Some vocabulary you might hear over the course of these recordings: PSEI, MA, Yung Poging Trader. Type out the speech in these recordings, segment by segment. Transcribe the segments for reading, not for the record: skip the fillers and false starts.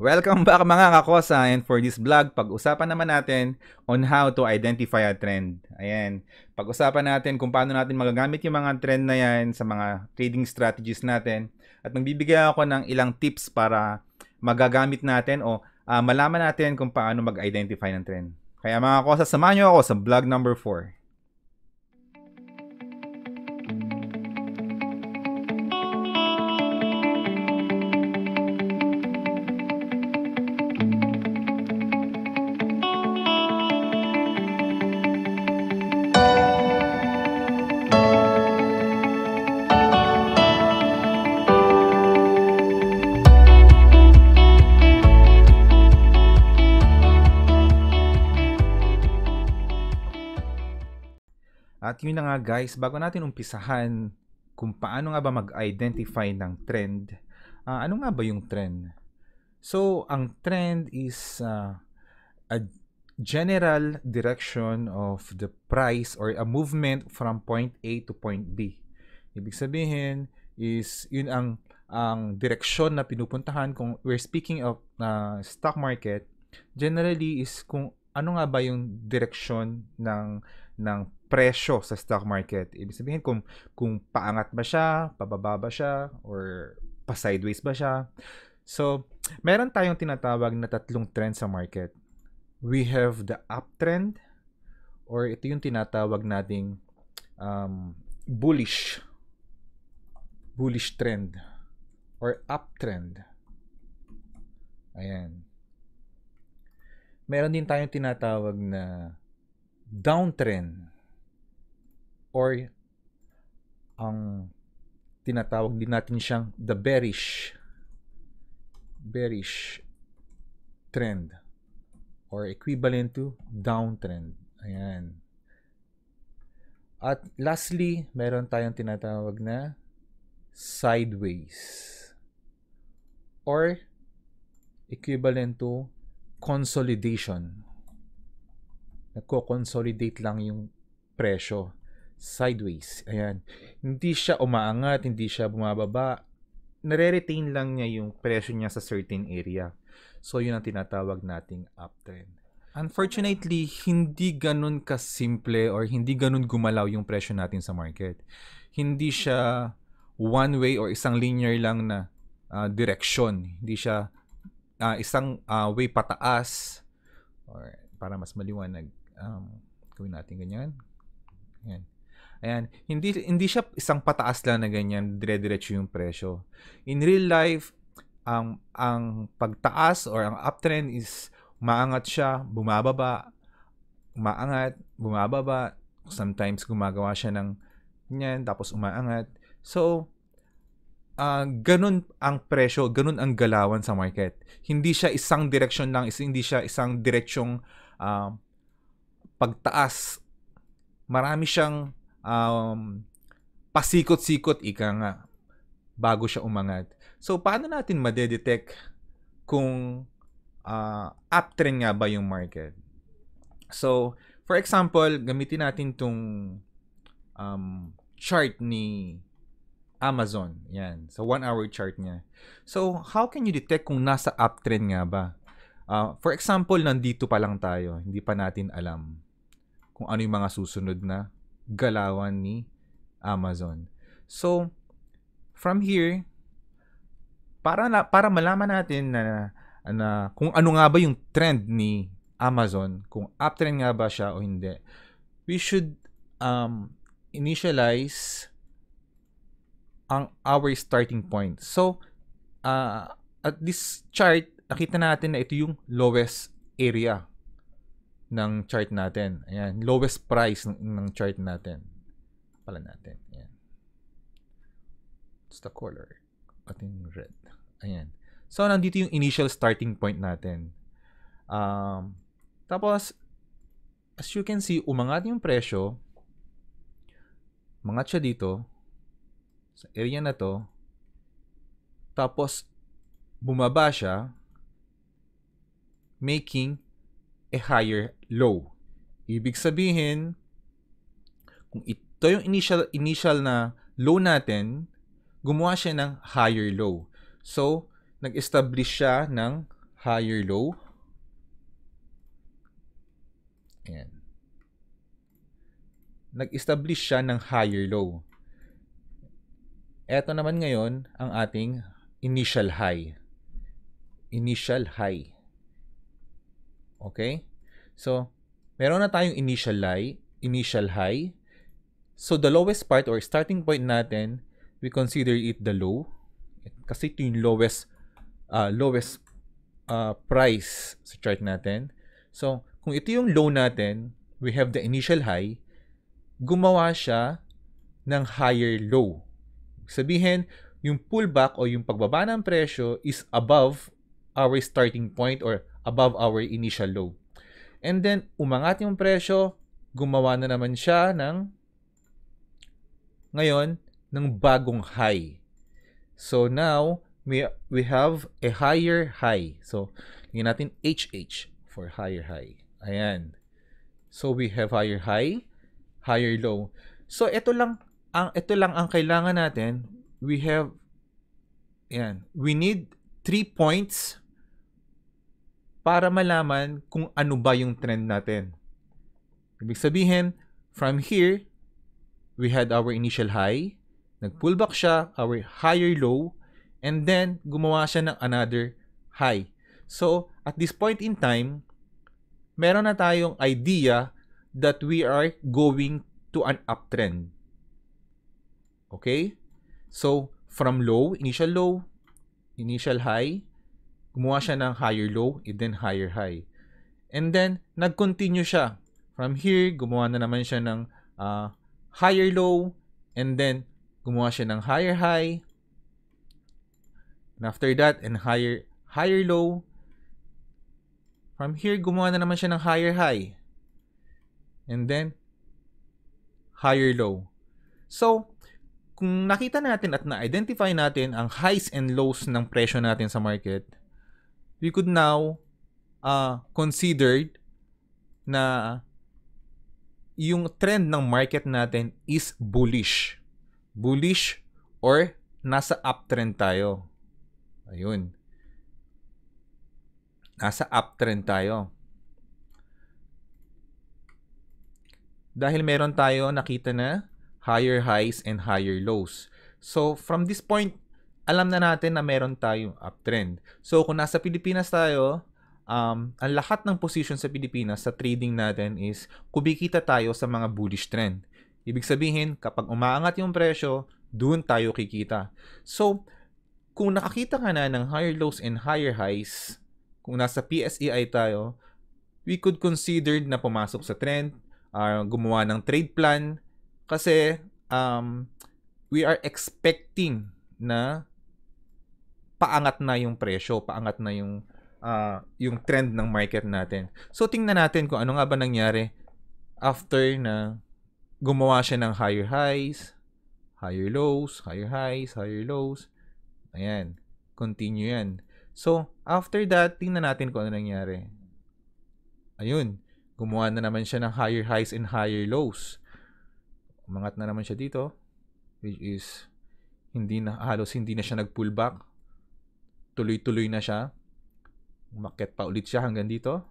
Welcome back mga kakosa, and for this vlog, pag-usapan naman natin on how to identify a trend. Ayan, pag-usapan natin kung paano natin magagamit yung mga trend na yan sa mga trading strategies natin. At magbibigay ako ng ilang tips para magagamit natin o malaman natin kung paano mag-identify ng trend. Kaya mga kakosa, samahan nyo ako sa vlog number 4. At yun na nga guys, bago natin umpisahan kung paano nga ba mag-identify ng trend, ano nga ba yung trend? So, ang trend is a general direction of the price or a movement from point A to point B. Ibig sabihin is yun ang direksyon na pinupuntahan. Kung we're speaking of stock market, generally is kung ano nga ba yung direksyon ng presyo sa stock market. Ibig sabihin kung paangat ba siya, pababa ba siya, or pa-sideways ba siya. So, meron tayong tinatawag na tatlong trend sa market. We have the uptrend, or ito yung tinatawag nating bullish trend, or uptrend. Ayan. Meron din tayong tinatawag na downtrend, or ang tinatawag din natin siyang the bearish trend or equivalent to downtrend. Ayan. At lastly, meron tayong tinatawag na sideways or equivalent to consolidation. Nagko-consolidate lang yung presyo. Sideways. Ayan. Hindi siya umaangat, hindi siya bumababa. Nare-retain lang niya yung presyo niya sa certain area. So, yun ang tinatawag nating uptrend. Unfortunately, hindi ganun kasimple or hindi ganun gumalaw yung presyo natin sa market. Hindi siya one way or isang linear lang na direction. Hindi siya isang way pataas. Or, para mas maliwanag, gawin natin ganyan. Ayan. Ayan, hindi siya isang pataas lang na ganyan, dire-diretso yung presyo. In real life, ang pagtaas or ang uptrend is maangat siya, bumababa, maangat, bumababa. Sometimes gumagawa siya ng ganyan, tapos umaangat. So, ganun ang presyo, ganun ang galawan sa market. Hindi siya isang direksyon lang, hindi siya isang diretsyong pagtaas. Marami siyang pasikot-sikot, ika nga, bago siya umangat. So, paano natin madedetect kung uptrend nga ba yung market? So, for example, gamitin natin itong chart ni Amazon. Yan. So, 1-hour chart niya. So, how can you detect kung nasa uptrend nga ba? For example, nandito pa lang tayo. Hindi pa natin alam kung ano yung mga susunod na galawan ni Amazon. So, from here, para malaman natin na kung ano nga ba yung trend ni Amazon, kung uptrend nga ba siya o hindi, we should initialize ang our starting point. So, at this chart, nakita natin na ito yung lowest area ng chart natin. Ayan, lowest price ng chart natin. Pala natin. Ayan. It's the color. Ating red. Ayan. So, nandito yung initial starting point natin. Tapos, as you can see, umangat yung presyo. Umangat siya dito. Sa area na to. Tapos, bumaba siya. Making a higher low. Ibig sabihin, kung ito yung initial na low natin, gumawa siya ng higher low. So, nag-establish siya ng higher low. Ayan. Nag-establish siya ng higher low. Eto naman ngayon ang ating initial high. Initial high. Okay? So, meron na tayong initial high. Initial high. So, the lowest part or starting point natin, we consider it the low. Kasi ito yung lowest, price sa chart natin. So, kung ito yung low natin, we have the initial high, gumawa siya ng higher low. Sabihin, yung pullback o yung pagbaba ng presyo is above our starting point or above our initial low. And then, umangat yung presyo, gumawa na naman siya ng ngayon, ng bagong high. So, now, we have a higher high. So, tingnan natin HH for higher high. Ayan. So, we have higher high, higher low. So, ito lang ang kailangan natin. We have, ayan, we need 3 points para malaman kung ano ba yung trend natin. Ibig sabihin, from here, we had our initial high, nag-pullback siya, our higher low, and then gumawa siya ng another high. So, at this point in time, meron na tayong idea that we are going to an uptrend. Okay? So, from low, initial high, gumawa siya ng higher low, and then higher high. And then, nag-continue siya. From here, gumawa na naman siya ng higher low, and then gumawa siya ng higher high, and after that, and higher low. From here, gumawa na naman siya ng higher high, and then higher low. So, kung nakita natin at na-identify natin ang highs and lows ng presyo natin sa market, we could now consider na yung trend ng market natin is bullish. Bullish or nasa uptrend tayo. Ayun. Nasa uptrend tayo. Dahil meron tayo nakita na higher highs and higher lows. So, from this point, alam na natin na meron tayong uptrend. So, kung nasa Pilipinas tayo, ang lahat ng position sa Pilipinas sa trading natin is kumikita tayo sa mga bullish trend. Ibig sabihin, kapag umaangat yung presyo, doon tayo kikita. So, kung nakakita ka na ng higher lows and higher highs, kung nasa PSEI tayo, we could consider na pumasok sa trend, gumawa ng trade plan, kasi we are expecting na paangat na yung presyo, paangat na yung trend ng market natin. So, tingnan natin kung ano nga ba nangyari after na gumawa siya ng higher highs, higher lows, higher highs, higher lows. Ayan. Continue yan. So, after that, tingnan natin kung ano nangyari. Ayun. Gumawa na naman siya ng higher highs and higher lows. Umangat na naman siya dito, which is halos hindi na siya nag-pullback. Tuloy-tuloy na siya. Umakyat pa ulit siya hanggang dito.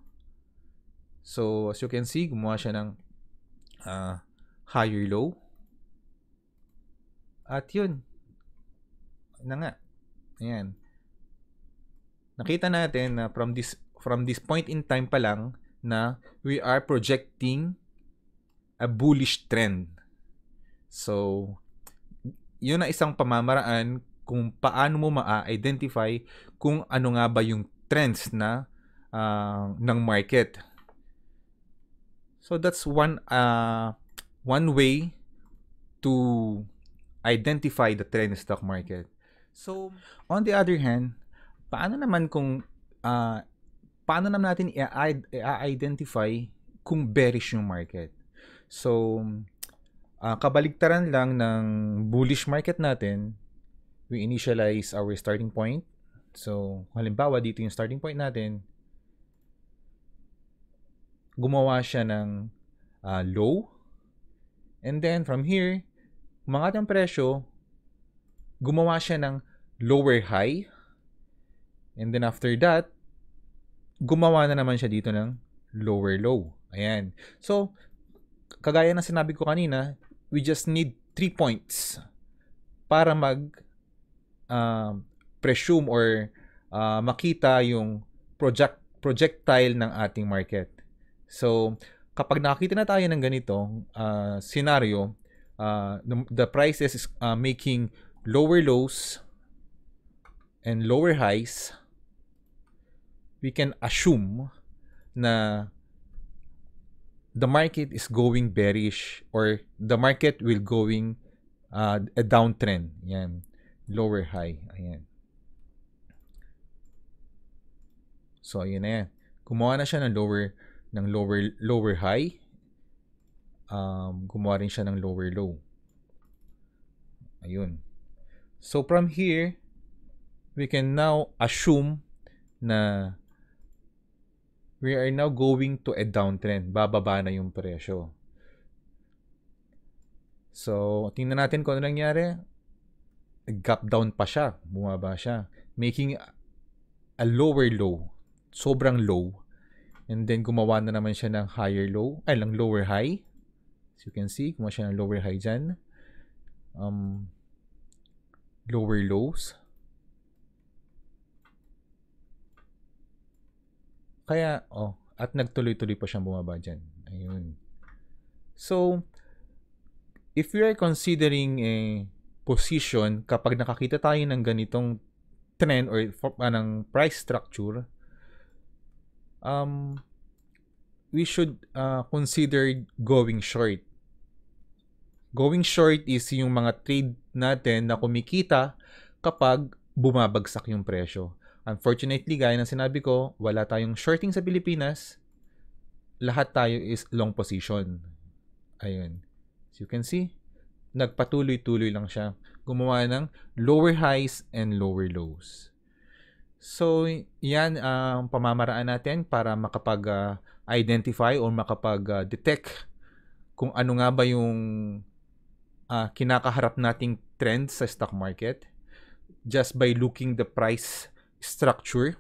So, as you can see, gumawa siya ng higher low. At yun. Na nga. Ayan. Nakita natin na from this point in time pa lang na we are projecting a bullish trend. So, yun na isang pamamaraan kung paano mo ma-identify kung ano nga ba yung trends na ng market. So that's one way to identify the trend stock market. So on the other hand, paano naman natin i-identify kung bearish yung market? So kabaligtaran lang ng bullish market natin, we initialize our starting point. So, halimbawa, dito yung starting point natin, gumawa siya ng low. And then, from here, umangat ang presyo, gumawa siya ng lower high. And then, after that, gumawa na naman siya dito ng lower low. Ayan. So, kagaya ng sinabi ko kanina, we just need 3 points para mag-presume or makita yung projectile ng ating market. So, kapag nakakita na tayo ng ganitong scenario, the price is making lower lows and lower highs, we can assume na the market is going bearish or the market will going a downtrend. Yan. Lower high. Ayan. So, ayan na yan. Gumawa na siya ng lower high. Gumawa rin siya ng lower low. Ayun. So, from here, we can now assume na we are now going to a downtrend. Bababa na yung presyo. So, tingnan natin kung ano nangyari. Gap down pa siya. Bumaba siya. Making a lower low. Sobrang low. And then, gumawa na naman siya ng higher low. Ay, ng lower high. As you can see, gumawa siya ng lower high dyan. Lower lows. Kaya, at nagtuloy-tuloy pa siyang bumaba dyan. Ayun. So, if we are considering a position, kapag nakakita tayo ng ganitong trend or ng price structure, we should consider going short. Going short is yung mga trade natin na kumikita kapag bumabagsak yung presyo. Unfortunately, gaya ng sinabi ko, wala tayong shorting sa Pilipinas. Lahat tayo is long position. Ayun. As you can see, nagpatuloy-tuloy lang siya. Gumawa ng lower highs and lower lows. So, yan ang pamamaraan natin para makapag-identify o makapag-detect kung ano nga ba yung kinakaharap nating trend sa stock market just by looking the price structure.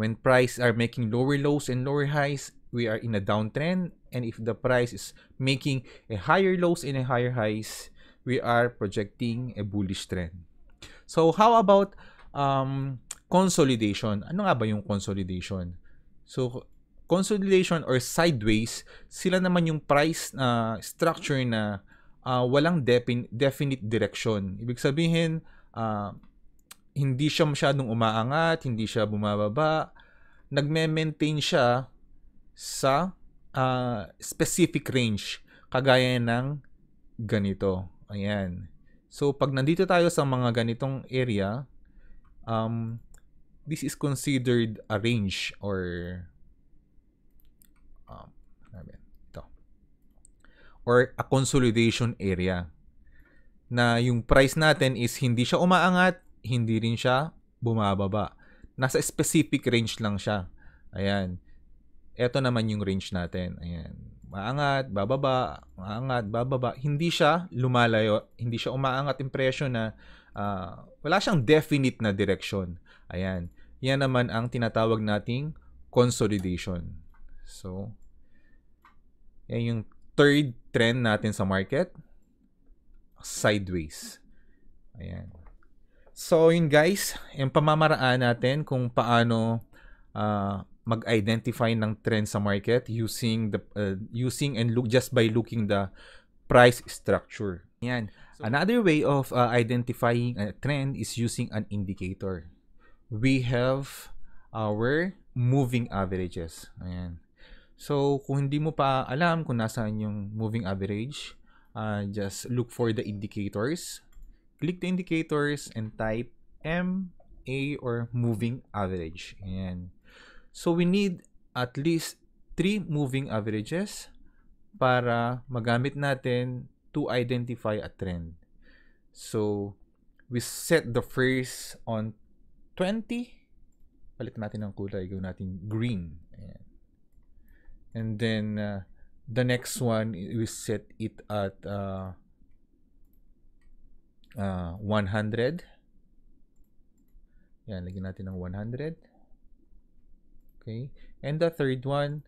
When prices are making lower lows and lower highs, we are in a downtrend, and if the price is making a higher lows and a higher highs, we are projecting a bullish trend. So how about consolidation? Ano nga ba yung consolidation? So consolidation or sideways, sila naman yung price structure na walang definite direction. Ibig sabihin, hindi siya masyadong umaangat, hindi siya bumababa. Nagme-maintain siya sa specific range, kagaya ng ganito. Ayan. So, pag nandito tayo sa mga ganitong area, this is considered a range or ito, or a consolidation area na yung price natin is hindi siya umaangat, hindi rin siya bumababa. Nasa specific range lang siya. Ayan. Ito naman yung range natin. Ayan. Maangat, bababa, maangat, bababa. Hindi siya lumalayo. Hindi siya umaangat yung presyo na wala siyang definite na direction. Ayan. Yan naman ang tinatawag nating consolidation. So, yan yung third trend natin sa market. Sideways. Ayan. So, yun guys, yung pamamaraan natin kung paano mag-identify ng trend sa market using the just by looking the price structure. Yan. Another way of identifying a trend is using an indicator. We have our moving averages. Ayan. So, kung hindi mo pa alam kung nasaan yung moving average, just look for the indicators. Click the indicators and type MA or moving average. Ayan. So, we need at least 3 moving averages para magamit natin to identify a trend. So, we set the first on 20. Palit natin ng kulay. Gawin natin green. Ayan. And then, the next one, we set it at 100. Yan, lagyan natin ng 100. Okay? And the third one,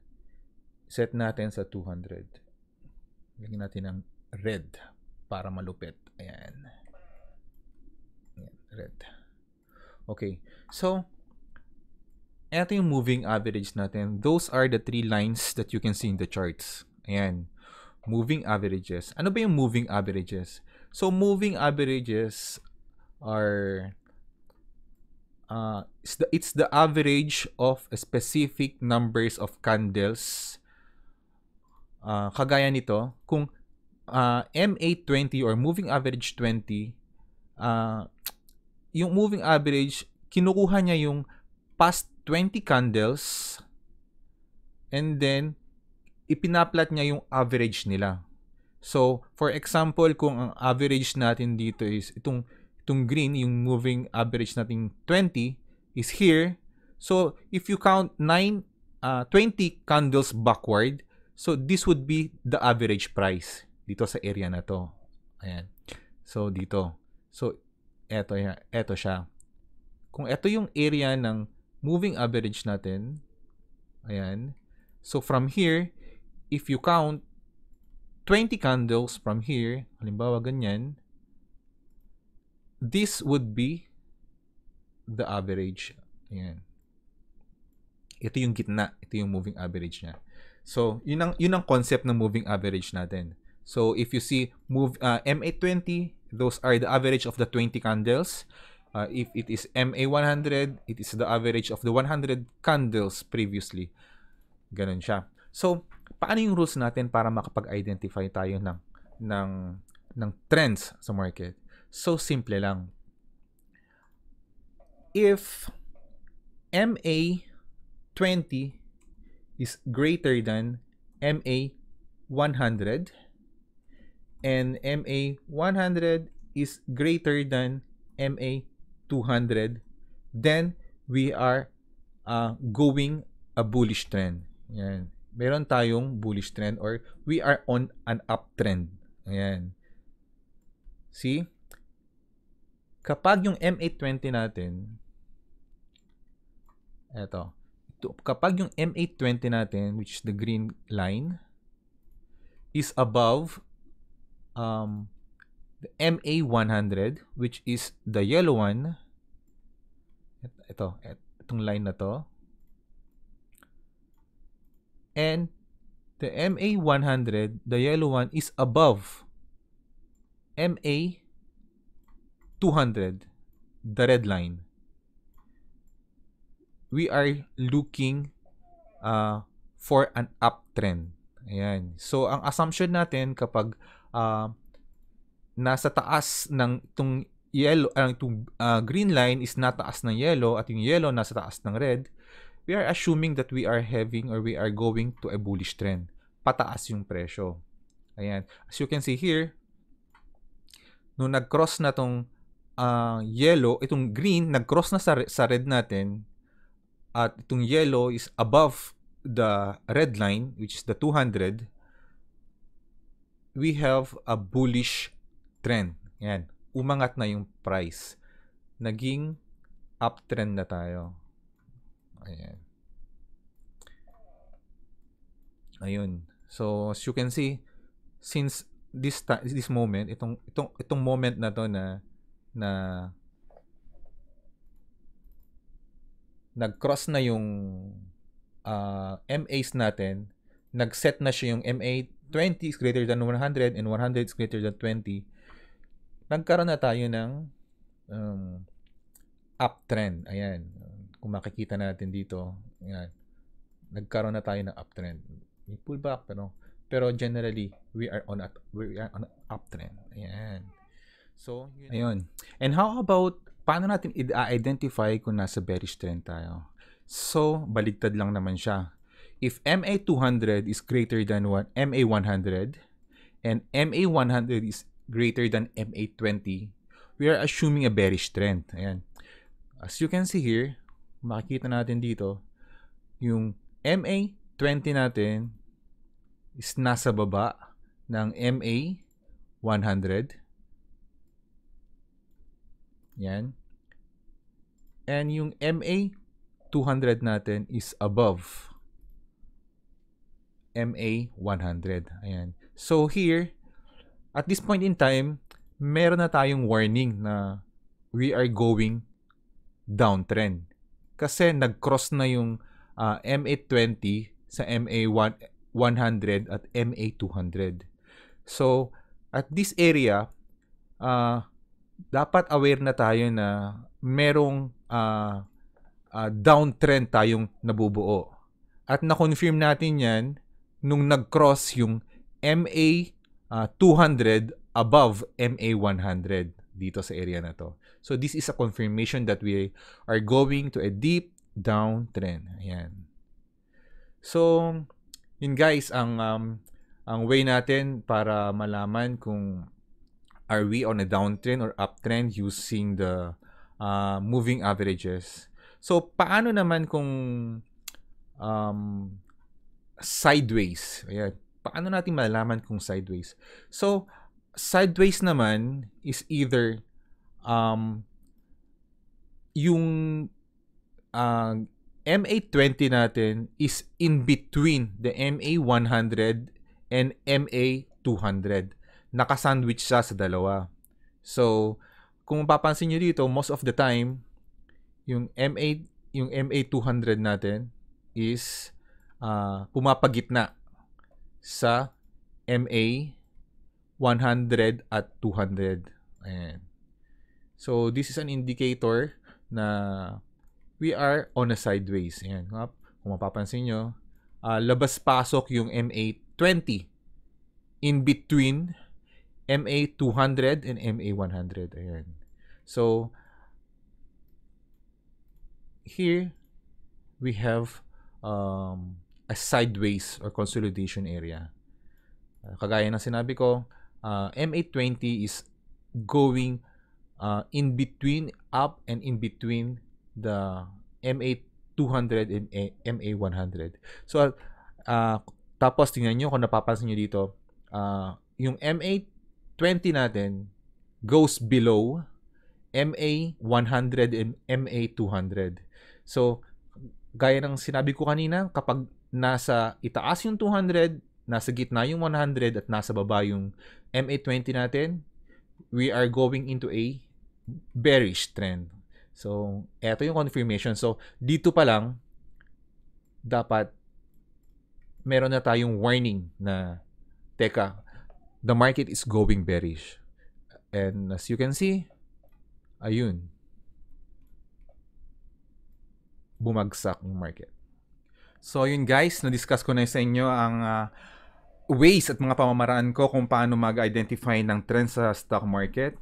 set natin sa 200. Lagyan natin ng red para malupit. Ayan. Ayan, red. Okay. So, ito yung moving average natin. Those are the three lines that you can see in the charts. Ayan. Moving averages. Ano ba yung moving averages? So, moving averages are... it's the average of a specific numbers of candles. Kagaya nito, kung MA20 or moving average 20, yung moving average, kinukuha niya yung past 20 candles and then ipinaplat niya yung average nila. So, for example, kung ang average natin dito is itong green, yung moving average natin 20 is here. So, if you count 20 candles backward, so this would be the average price dito sa area na to. Ayan. So, dito. So, eto siya. Kung eto yung area ng moving average natin, ayan. So, from here, if you count 20 candles from here, halimbawa ganyan, this would be the average. Ayan. Ito yung gitna. Ito yung moving average niya. So, yun ang concept ng moving average natin. So, if you see MA20, those are the average of the 20 candles. If it is MA100, it is the average of the 100 candles previously. Ganun siya. So, paano yung rules natin para makapag-identify tayo ng trends sa market? So, simple lang. If MA20 is greater than MA100, and MA100 is greater than MA200, then we are going a bullish trend. Ayan. Meron tayong bullish trend or we are on an uptrend. Ayan. See? Kapag yung MA20 natin, kapag yung MA20 natin, which is the green line, is above the MA100, which is the yellow one. Itong line na to. And the MA100, the yellow one, is above MA200, the red line. We are looking for an uptrend. Ayan. So, ang assumption natin kapag nasa taas ng itong yellow, green line is nataas ng yellow at yung yellow nasa taas ng red, we are assuming that we are having or we are going to a bullish trend. Pataas yung presyo. Ayan. As you can see here, nung nag-cross na itong yellow, itong green, nag-cross na sa red natin at itong yellow is above the red line, which is the 200, we have a bullish trend. Yan. Umangat na yung price. Naging uptrend na tayo. Ayan. Ayun. So, as you can see, since this moment, itong moment na to na nag-cross na yung MAs natin, nag-set na siya yung MA20 is greater than 100 and 100 is greater than 20, nagkaroon na tayo ng uptrend. Ayan. Kung makikita natin dito, ayan, nagkaroon na tayo ng uptrend. May pullback, pero generally, we are on an uptrend. Ayan. So, ayun. And how about, paano natin i-identify kung nasa bearish trend tayo? So, baligtad lang naman siya. If MA200 is greater than MA100 and MA100 is greater than MA20, we are assuming a bearish trend. Ayan. As you can see here, makikita natin dito, yung MA20 natin is nasa baba ng MA100. Yan. And yung MA 200 natin is above MA 100. Ayan. So here, at this point in time, meron na tayong warning na we are going downtrend. Kasi nag-cross na yung MA20 sa MA100 at MA200. So, at this area, dapat aware na tayo na merong downtrend tayong nabubuo. At na-confirm natin yan nung nag-cross yung MA200 above MA100 dito sa area na to. So, this is a confirmation that we are going to a deep downtrend. Ayan. So, yun guys, ang way natin para malaman kung are we on a downtrend or uptrend using the moving averages. So, paano naman kung sideways? Ayan. Paano natin malalaman kung sideways? So, sideways naman is either yung MA20 natin is in between the MA100 and MA200. Nakasandwich siya sa dalawa. So, kung mapapansin nyo dito, most of the time, yung MA200 natin is pumapagitna sa MA100 at 200. Ayan. So, this is an indicator na we are on a sideways. Ayan. Kung mapapansin nyo, labas-pasok yung MA20 in between MA200 and MA100. Ayan. So, here, we have a sideways or consolidation area. Kagaya ng sinabi ko, MA20 is going in between up and in between the MA200 and MA100. So, tapos tingnan nyo kung napapansin nyo dito, yung MA20 natin goes below MA100 and MA200. So, gaya ng sinabi ko kanina, kapag nasa itaas yung 200, nasa gitna yung 100, at nasa baba yung MA20 natin, we are going into a bearish trend. So, eto yung confirmation. So, dito pa lang, dapat meron na tayong warning na, teka, the market is going bearish. And as you can see, ayun, bumagsak yung market. So, yun guys, na-discuss ko na sa inyo ang ways at mga pamamaraan ko kung paano mag-identify ng trend sa stock market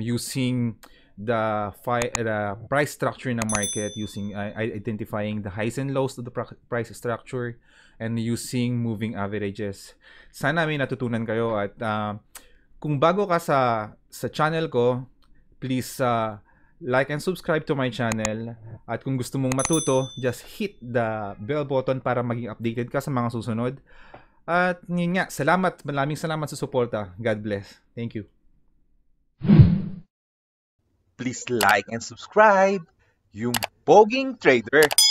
using the price structure in the market, using identifying the highs and lows of the price structure, and using moving averages. Sana may natutunan kayo, at kung bago ka sa channel ko, please like and subscribe to my channel, at kung gusto mong matuto, just hit the bell button para maging updated ka sa mga susunod. At yun nga, salamat, maraming salamat sa suporta. God bless. Thank you. Please like and subscribe. Yung Poging Trader.